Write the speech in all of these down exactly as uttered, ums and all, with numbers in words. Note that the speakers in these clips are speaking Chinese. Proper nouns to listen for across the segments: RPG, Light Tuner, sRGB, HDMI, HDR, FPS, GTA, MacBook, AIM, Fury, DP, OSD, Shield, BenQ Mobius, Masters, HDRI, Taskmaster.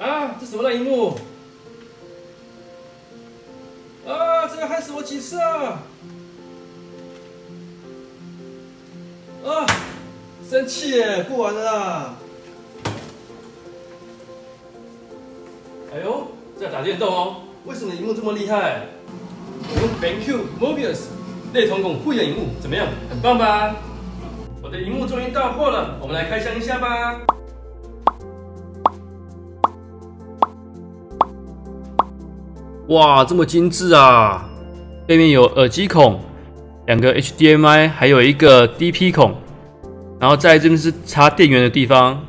啊，这什么烂屏幕？啊，这个害死我几次啊！啊，生气耶，不玩了啦！哎呦，在打电动哦，为什么屏幕这么厉害？我用 BenQ Mobius 类同孔护眼屏幕怎么样？很棒吧？我的屏幕终于到货了，我们来开箱一下吧。 哇，这么精致啊！背面有耳机孔、两个 H D M I， 还有一个 D P 孔，然后在这边是插电源的地方。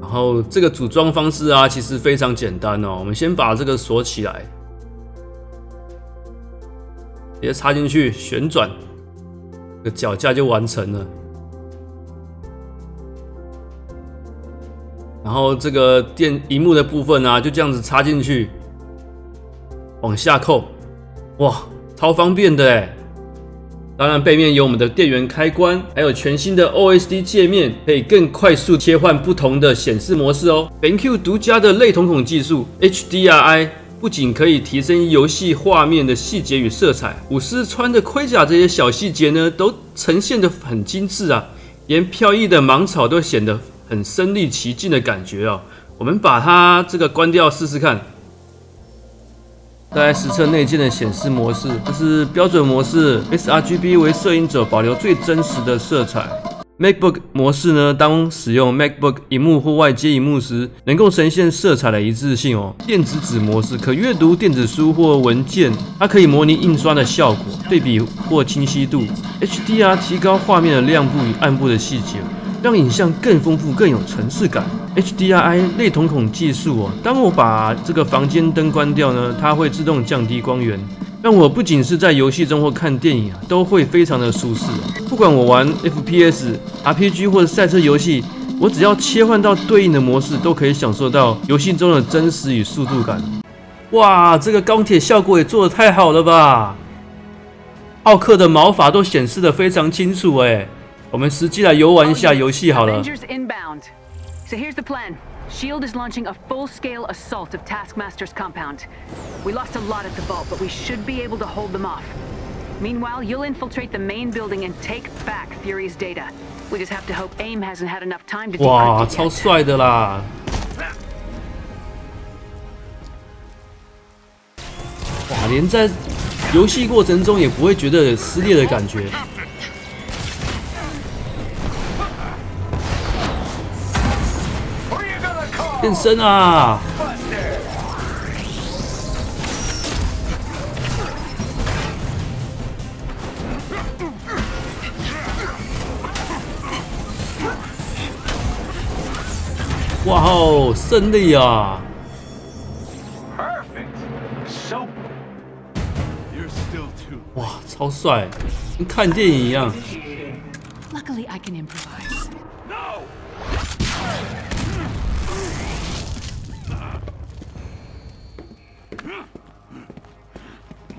然后这个组装方式啊，其实非常简单哦。我们先把这个锁起来，直接插进去，旋转，这个脚架就完成了。然后这个电屏幕的部分啊，就这样子插进去。 往下扣，哇，超方便的哎！当然，背面有我们的电源开关，还有全新的 O S D 界面，可以更快速切换不同的显示模式哦。BenQ 独家的类瞳孔技术 H D R I 不仅可以提升游戏画面的细节与色彩，武士穿的盔甲这些小细节呢，都呈现得很精致啊，连飘逸的芒草都显得很身临其境的感觉哦。我们把它这个关掉试试看。 在实测内建的显示模式，这是标准模式 ，sRGB 为摄影者保留最真实的色彩。MacBook 模式呢，当使用 MacBook 屏幕或外接屏幕时，能够呈现色彩的一致性哦。电子纸模式可阅读电子书或文件，它可以模拟印刷的效果、对比或清晰度。H D R 提高画面的亮部与暗部的细节。 让影像更丰富、更有层次感。H D R I 类瞳孔技术哦，当我把这个房间灯关掉呢，它会自动降低光源，让我不仅是在游戏中或看电影啊，都会非常的舒适。不管我玩 F P S、R P G 或者赛车游戏，我只要切换到对应的模式，都可以享受到游戏中的真实与速度感。哇，这个钢铁效果也做得太好了吧！浩克的毛发都显示得非常清楚哎。 我们实际来游玩一下游戏好了。So here's the plan. Shield is launching a full-scale assault of Taskmaster's compound. We lost a lot at the vault, but we should be able to hold them off. Meanwhile, you'll infiltrate the main building and take back Fury's data. We just have to hope AIM hasn't had enough time to decrypt it. 哇，超帅的啦！哇，连在游戏过程中也不会觉得有撕裂的感觉。 变身啊！哇哦，胜利啊！哇，超帅，跟看电影一样。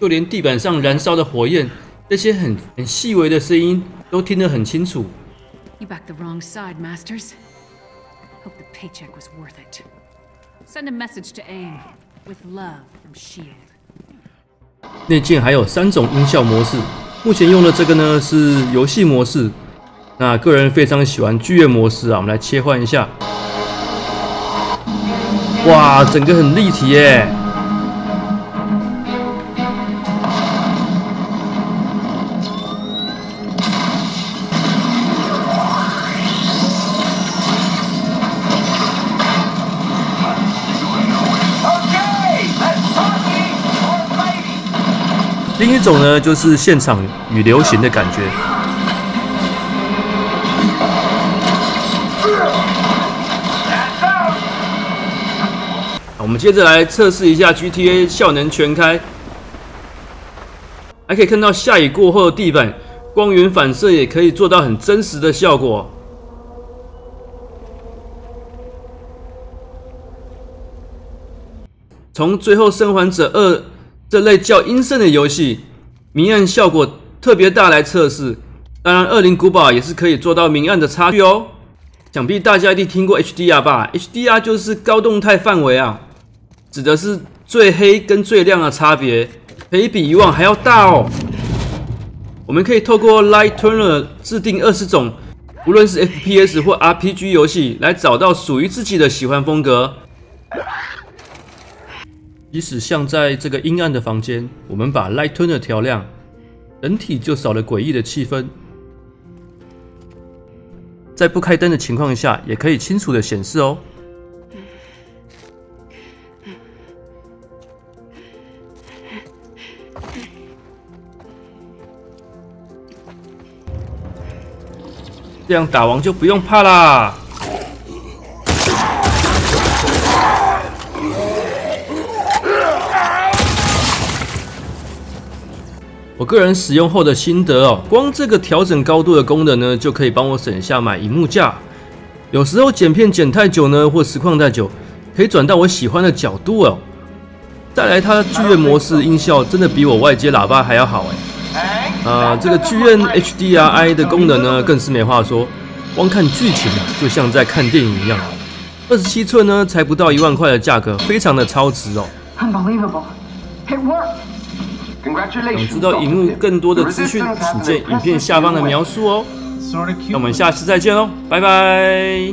就连地板上燃烧的火焰，那些很很细微的声音都听得很清楚。You backed the wrong side, Masters. Hope the paycheck was worth it. Send a message to AIM with love from Shield. 内建还有三种音效模式，目前用的这个呢是游戏模式。那个人非常喜欢剧院模式啊，我们来切换一下。哇，整个很立体耶！ 另一种呢，就是现场与流行的感觉。我们接着来测试一下 G T A 效能全开，还可以看到下雨过后的地板光源反射也可以做到很真实的效果。从最后生还者二。 这类较阴森的游戏，明暗效果特别大来测试。当然，《恶灵古堡》也是可以做到明暗的差距哦。想必大家一定听过 H D R 吧 ？H D R 就是高动态范围啊，指的是最黑跟最亮的差别，可以比以往还要大哦。我们可以透过 Light Tuner 制定二十种，无论是 F P S 或 R P G 游戏，来找到属于自己的喜欢风格。即使像在这个阴暗的房间，我们把 Light Tuner 调亮，整体就少了诡异的气氛。 在不开灯的情况下，也可以清楚的显示哦。这样打王就不用怕啦。我个人使用后的心得哦，光这个调整高度的功能呢，就可以帮我省下买萤幕架。有时候剪片剪太久呢，或实况太久，可以转到我喜欢的角度哦。再来，它剧院模式音效真的比我外接喇叭还要好哎。啊，这个剧院 H D R I 的功能呢，更是没话说。光看剧情啊，就像在看电影一样。二十七寸呢，才不到一万块的价格，非常的超值哦。Unbelievable, it worked. 想知道萤幕更多的资讯，请见影片下方的描述哦。那我们下次再见喽，拜拜。